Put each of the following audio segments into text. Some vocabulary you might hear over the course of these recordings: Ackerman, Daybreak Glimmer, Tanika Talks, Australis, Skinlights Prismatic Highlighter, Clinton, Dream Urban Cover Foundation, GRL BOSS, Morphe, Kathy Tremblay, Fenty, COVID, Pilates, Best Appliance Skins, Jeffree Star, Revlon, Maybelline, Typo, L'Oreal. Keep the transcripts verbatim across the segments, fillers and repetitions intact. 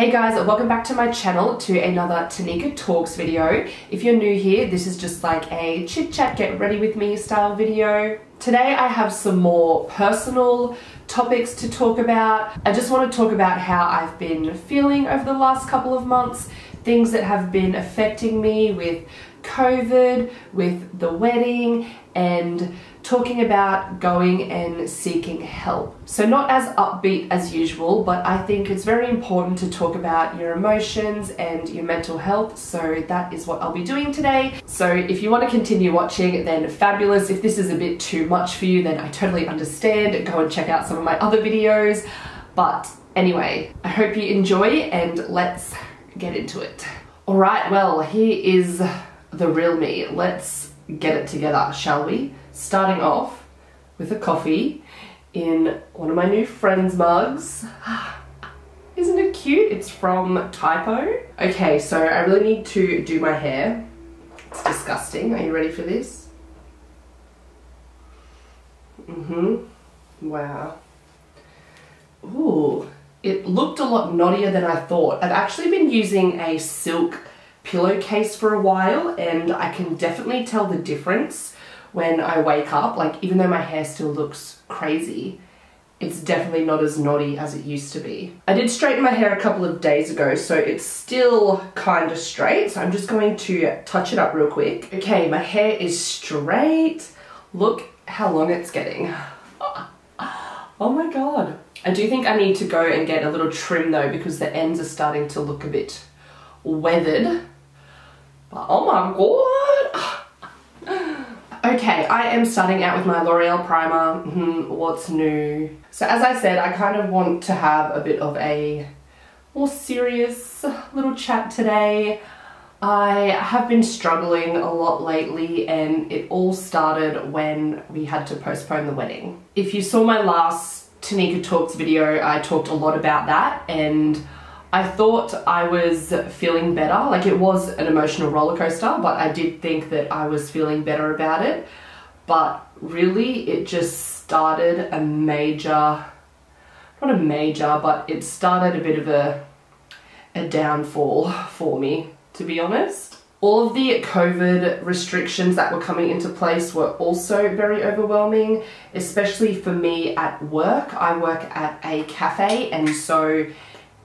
Hey guys, welcome back to my channel to another Tanika Talks video. If you're new here, this is just like a chit chat, get ready with me style video. Today I have some more personal topics to talk about. I just want to talk about how I've been feeling over the last couple of months, things that have been affecting me with COVID, with the wedding, and talking about going and seeking help. So not as upbeat as usual, but I think it's very important to talk about your emotions and your mental health, so that is what I'll be doing today. So if you want to continue watching, then fabulous. If this is a bit too much for you, then I totally understand. Go and check out some of my other videos. But anyway, I hope you enjoy and let's get into it. All right, well, here is the real me. Let's get it together, shall we? Starting off with a coffee in one of my new friend's mugs. Isn't it cute? It's from Typo. Okay, so I really need to do my hair. It's disgusting. Are you ready for this? Mm-hmm. Wow. Ooh, it looked a lot knottier than I thought. I've actually been using a silk pillowcase for a while, and I can definitely tell the difference when I wake up. Like, even though my hair still looks crazy, it's definitely not as knotty as it used to be. I did straighten my hair a couple of days ago, so it's still kind of straight, so I'm just going to touch it up real quick. Okay, my hair is straight. Look how long it's getting. Oh my god. I do think I need to go and get a little trim though, because the ends are starting to look a bit weathered. But oh my god. Okay, I am starting out with my L'Oreal primer. Mm-hmm, what's new? So as I said, I kind of want to have a bit of a more serious little chat today. I have been struggling a lot lately, and it all started when we had to postpone the wedding. If you saw my last Tanika Talks video, I talked a lot about that, and I thought I was feeling better. Like, it was an emotional roller coaster, but I did think that I was feeling better about it. But really, it just started a major, not a major, but it started a bit of a, a downfall for me, to be honest. All of the COVID restrictions that were coming into place were also very overwhelming, especially for me at work. I work at a cafe, and so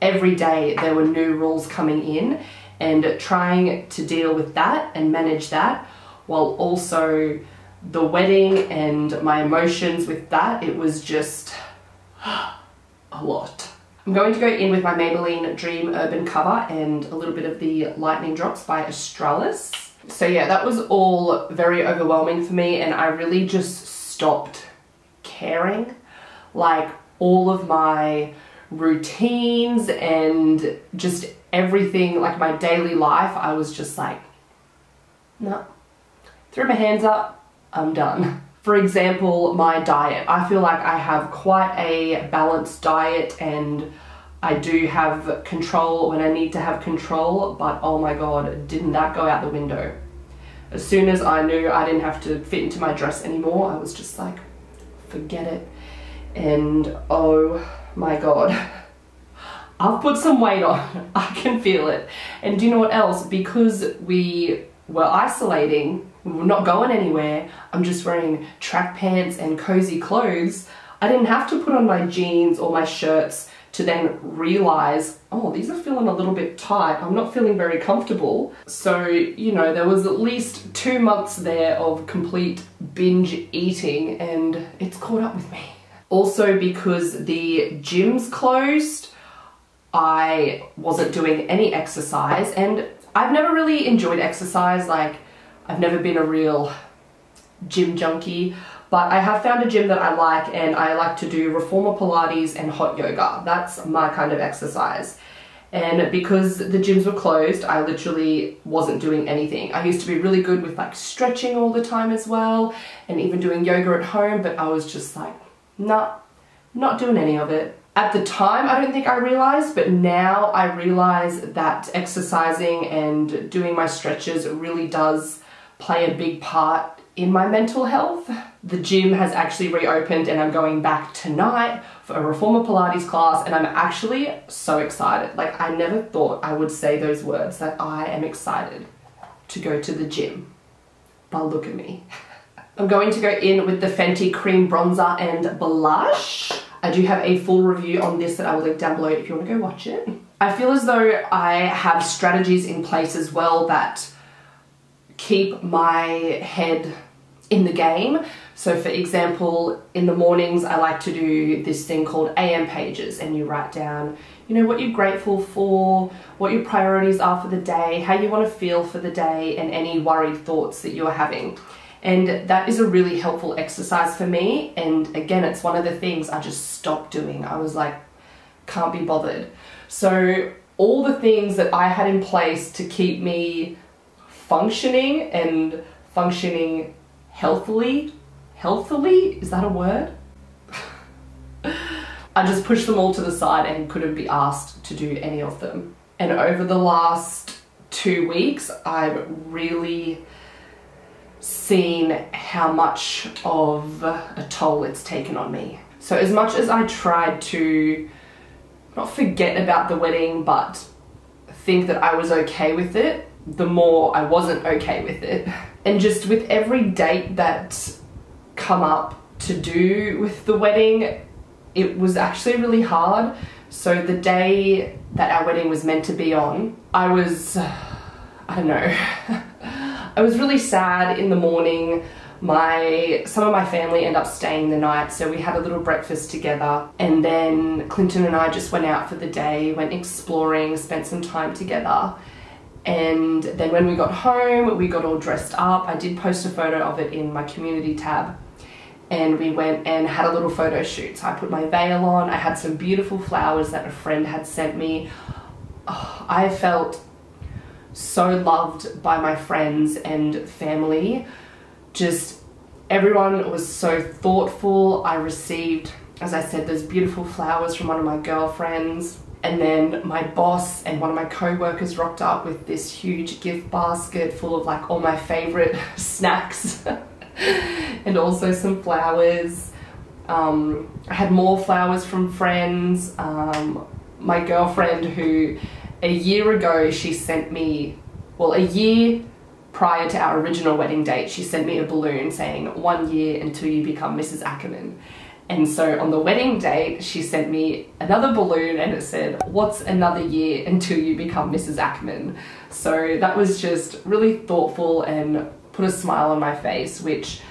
every day there were new rules coming in, and trying to deal with that and manage that, while also the wedding and my emotions with that, it was just a lot. I'm going to go in with my Maybelline Dream Urban Cover and a little bit of the Lightning Drops by Australis. So yeah, that was all very overwhelming for me, and I really just stopped caring. Like, all of my routines and just everything, like my daily life, I was just like, no. Threw my hands up, I'm done. For example, my diet. I feel like I have quite a balanced diet, and I do have control when I need to have control, but oh my god, didn't that go out the window? As soon as I knew I didn't have to fit into my dress anymore, I was just like, forget it. And oh my god, I've put some weight on. I can feel it. And do you know what else? Because we were isolating, we were not going anywhere, I'm just wearing track pants and cozy clothes. I didn't have to put on my jeans or my shirts to then realize, oh, these are feeling a little bit tight. I'm not feeling very comfortable. So, you know, there was at least two months there of complete binge eating, and it's caught up with me. Also, because the gym's closed, I wasn't doing any exercise, and I've never really enjoyed exercise. Like, I've never been a real gym junkie, but I have found a gym that I like, and I like to do reformer Pilates and hot yoga. That's my kind of exercise. And because the gyms were closed, I literally wasn't doing anything. I used to be really good with like stretching all the time as well, and even doing yoga at home, but I was just like, nah, not doing any of it. At the time, I don't think I realized, but now I realize that exercising and doing my stretches really does play a big part in my mental health. The gym has actually reopened, and I'm going back tonight for a reformer Pilates class, and I'm actually so excited. Like, I never thought I would say those words, that I am excited to go to the gym. But look at me. I'm going to go in with the Fenty cream bronzer and blush. I do have a full review on this that I will link down below if you want to go watch it. I feel as though I have strategies in place as well that keep my head in the game. So for example, in the mornings I like to do this thing called A M pages, and you write down, you know, what you're grateful for, what your priorities are for the day, how you want to feel for the day, and any worried thoughts that you're having. And that is a really helpful exercise for me. And again, it's one of the things I just stopped doing. I was like, can't be bothered. So all the things that I had in place to keep me functioning and functioning healthily, healthily, is that a word? I just pushed them all to the side and couldn't be asked to do any of them. And over the last two weeks, I've really seen how much of a toll it's taken on me. So as much as I tried to not forget about the wedding, but think that I was okay with it, the more I wasn't okay with it. And just with every date that's come up to do with the wedding, it was actually really hard. So the day that our wedding was meant to be on, I was, I don't know, I was really sad in the morning. My, some of my family ended up staying the night, so we had a little breakfast together, and then Clinton and I just went out for the day, went exploring, spent some time together. And then when we got home, we got all dressed up. I did post a photo of it in my community tab, and we went and had a little photo shoot. So I put my veil on, I had some beautiful flowers that a friend had sent me. Oh, I felt so loved by my friends and family. Just everyone was so thoughtful. I received, as I said, those beautiful flowers from one of my girlfriends. And then my boss and one of my co-workers rocked up with this huge gift basket full of like all my favorite snacks and also some flowers. Um, I had more flowers from friends. Um, my girlfriend, who a year ago she sent me, well, a year prior to our original wedding date, she sent me a balloon saying, one year until you become Missus Ackerman. And so on the wedding date, she sent me another balloon and it said, what's another year until you become Missus Ackerman? So that was just really thoughtful and put a smile on my face, which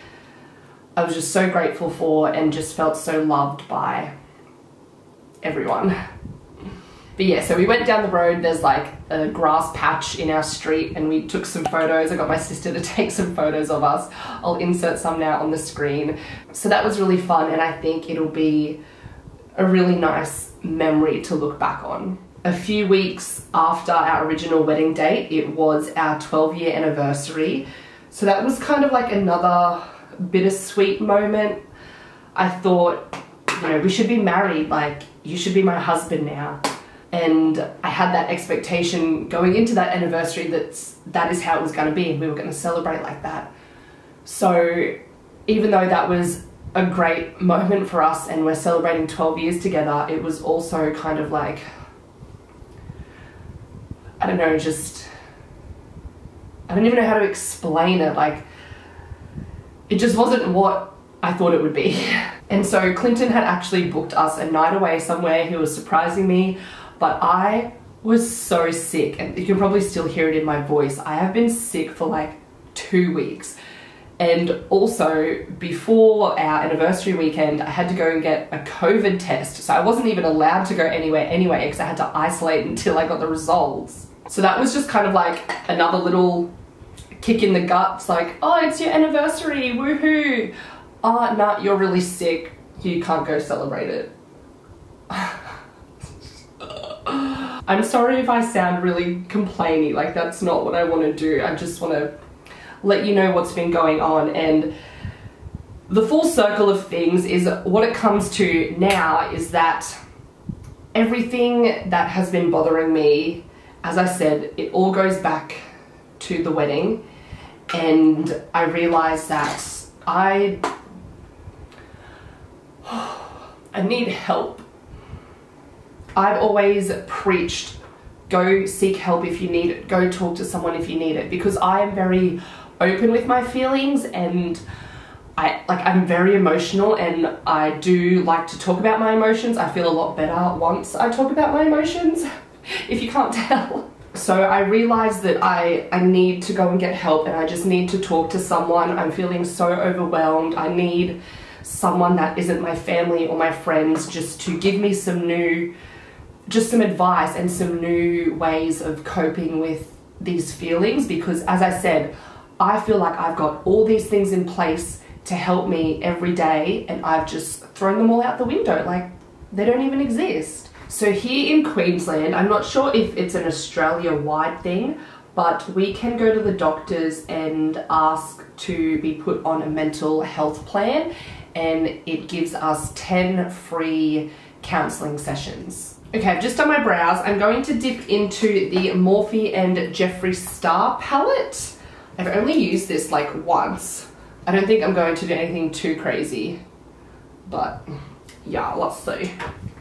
I was just so grateful for and just felt so loved by everyone. But yeah, so we went down the road, there's like a grass patch in our street, and we took some photos. I got my sister to take some photos of us. I'll insert some now on the screen. So that was really fun, and I think it'll be a really nice memory to look back on. A few weeks after our original wedding date, it was our twelve year anniversary. So that was kind of like another bittersweet moment. I thought, you know, we should be married, like, you should be my husband now. And I had that expectation going into that anniversary that's, that is how it was going to be, and we were going to celebrate like that. So even though that was a great moment for us and we're celebrating twelve years together, it was also kind of like, I don't know, just, I don't even know how to explain it. Like, it just wasn't what I thought it would be. And so Clinton had actually booked us a night away somewhere. He was surprising me. But I was so sick, and you can probably still hear it in my voice. I have been sick for like two weeks. And also before our anniversary weekend, I had to go and get a COVID test. So I wasn't even allowed to go anywhere anyway, because I had to isolate until I got the results. So that was just kind of like another little kick in the guts, like, oh, it's your anniversary, woohoo. Oh, nah, you're really sick. You can't go celebrate it. I'm sorry if I sound really complainy, like that's not what I want to do. I just want to let you know what's been going on. And the full circle of things is what it comes to now is that everything that has been bothering me, as I said, it all goes back to the wedding. And I realized that I... I need help. I've always preached, go seek help if you need it, go talk to someone if you need it, because I am very open with my feelings, and I like I'm very emotional, and I do like to talk about my emotions. I feel a lot better once I talk about my emotions, if you can't tell. So I realized that I, I need to go and get help, and I just need to talk to someone. I'm feeling so overwhelmed. I need someone that isn't my family or my friends just to give me some new, just some advice and some new ways of coping with these feelings, because as I said, I feel like I've got all these things in place to help me every day, and I've just thrown them all out the window. Like, they don't even exist. So here in Queensland, I'm not sure if it's an Australia-wide thing, but we can go to the doctors and ask to be put on a mental health plan, and it gives us ten free counselling sessions. Okay, I've just done my brows. I'm going to dip into the Morphe and Jeffree Star palette. I've only used this like once. I don't think I'm going to do anything too crazy, but yeah, let's see.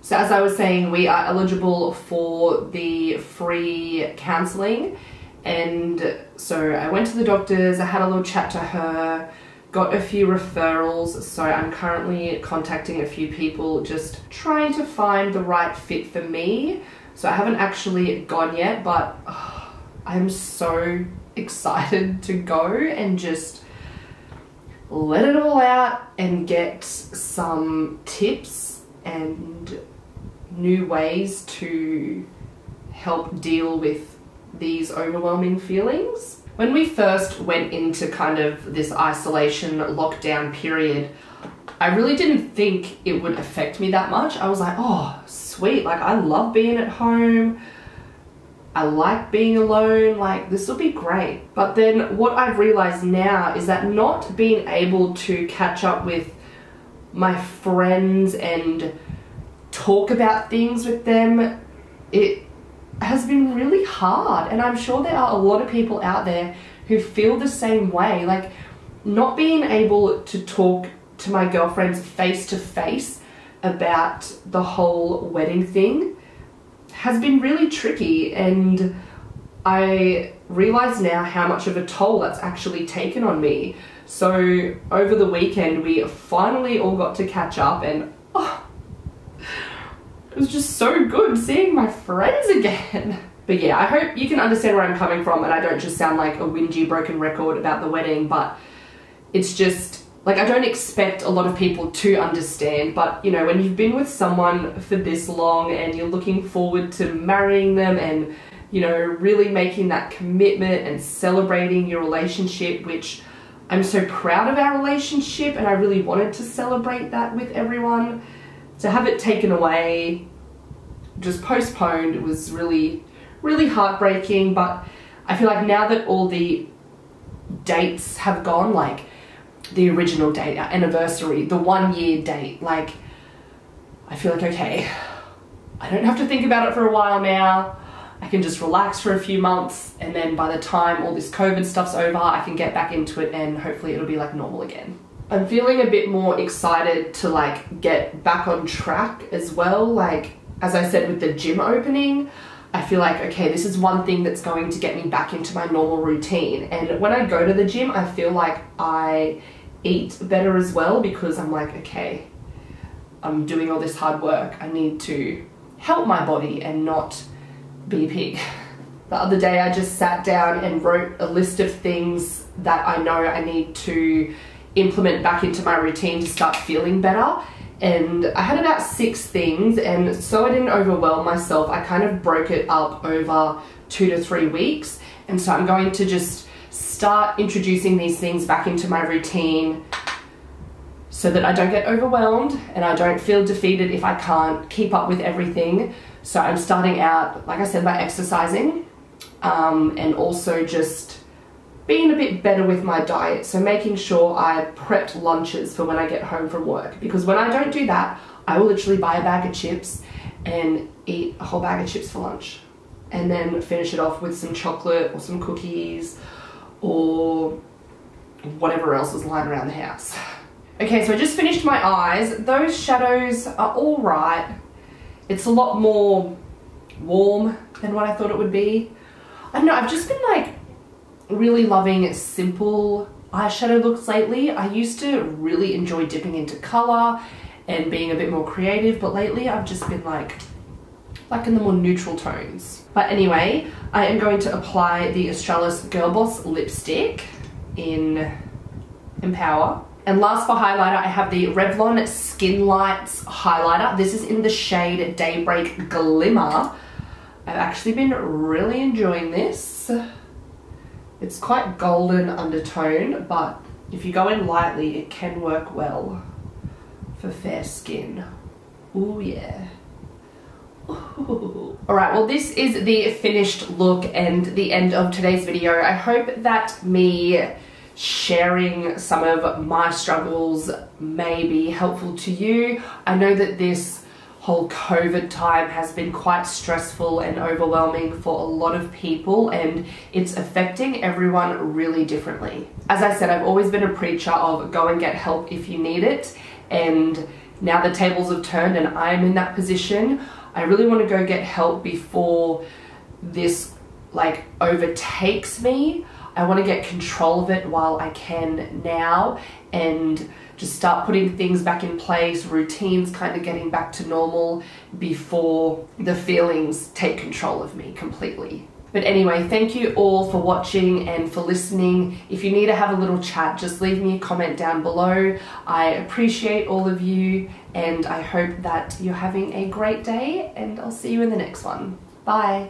So as I was saying, we are eligible for the free counselling, and so I went to the doctors, I had a little chat to her, got a few referrals, so I'm currently contacting a few people, just trying to find the right fit for me. So I haven't actually gone yet, but oh, I'm so excited to go and just let it all out and get some tips and new ways to help deal with these overwhelming feelings. When we first went into kind of this isolation lockdown period, I really didn't think it would affect me that much. I was like, oh, sweet, like I love being at home. I like being alone, like this will be great. But then what I've realized now is that not being able to catch up with my friends and talk about things with them, it has been really hard. And I'm sure there are a lot of people out there who feel the same way. Like not being able to talk to my girlfriends face to face about the whole wedding thing has been really tricky, and I realize now how much of a toll that's actually taken on me. So over the weekend we finally all got to catch up, and oh, it was just so good seeing my friends again. But yeah, I hope you can understand where I'm coming from, and I don't just sound like a whingy broken record about the wedding, but it's just like I don't expect a lot of people to understand, but you know, when you've been with someone for this long and you're looking forward to marrying them and, you know, really making that commitment and celebrating your relationship, which I'm so proud of our relationship, and I really wanted to celebrate that with everyone. To have it taken away, just postponed, it was really, really heartbreaking. But I feel like now that all the dates have gone, like the original date, our anniversary, the one year date, like I feel like, okay, I don't have to think about it for a while now. I can just relax for a few months, and then by the time all this COVID stuff's over, I can get back into it, and hopefully it'll be like normal again. I'm feeling a bit more excited to like get back on track as well. Like as I said, with the gym opening, I feel like, okay, this is one thing that's going to get me back into my normal routine. And when I go to the gym, I feel like I eat better as well, because I'm like, okay, I'm doing all this hard work. I need to help my body and not be a pig. The other day I just sat down and wrote a list of things that I know I need to implement back into my routine to start feeling better. And I had about six things, and so I didn't overwhelm myself. I kind of broke it up over two to three weeks. And so I'm going to just start introducing these things back into my routine so that I don't get overwhelmed and I don't feel defeated if I can't keep up with everything. So I'm starting out, like I said, by exercising um, and also just being a bit better with my diet, so making sure I prepped lunches for when I get home from work, because when I don't do that, I will literally buy a bag of chips and eat a whole bag of chips for lunch, and then finish it off with some chocolate or some cookies or whatever else is lying around the house. Okay, so I just finished my eyes. Those shadows are all right. It's a lot more warm than what I thought it would be. I don't know, I've just been like really loving simple eyeshadow looks lately. I used to really enjoy dipping into color and being a bit more creative, but lately I've just been like, like in the more neutral tones. But anyway, I am going to apply the Australis Girl Boss lipstick in Empower. And last for highlighter, I have the Revlon Skin Lights highlighter. This is in the shade Daybreak Glimmer. I've actually been really enjoying this. It's quite golden undertone, but if you go in lightly, it can work well for fair skin. Ooh, yeah. Ooh. All right, well, this is the finished look and the end of today's video. I hope that me sharing some of my struggles may be helpful to you. I know that this whole COVID time has been quite stressful and overwhelming for a lot of people, and it's affecting everyone really differently. As I said, I've always been a preacher of go and get help if you need it, and now the tables have turned and I'm in that position. I really want to go get help before this like overtakes me. I want to get control of it while I can now and just start putting things back in place, routines kind of getting back to normal before the feelings take control of me completely. But anyway, thank you all for watching and for listening. If you need to have a little chat, just leave me a comment down below. I appreciate all of you and I hope that you're having a great day, and I'll see you in the next one. Bye.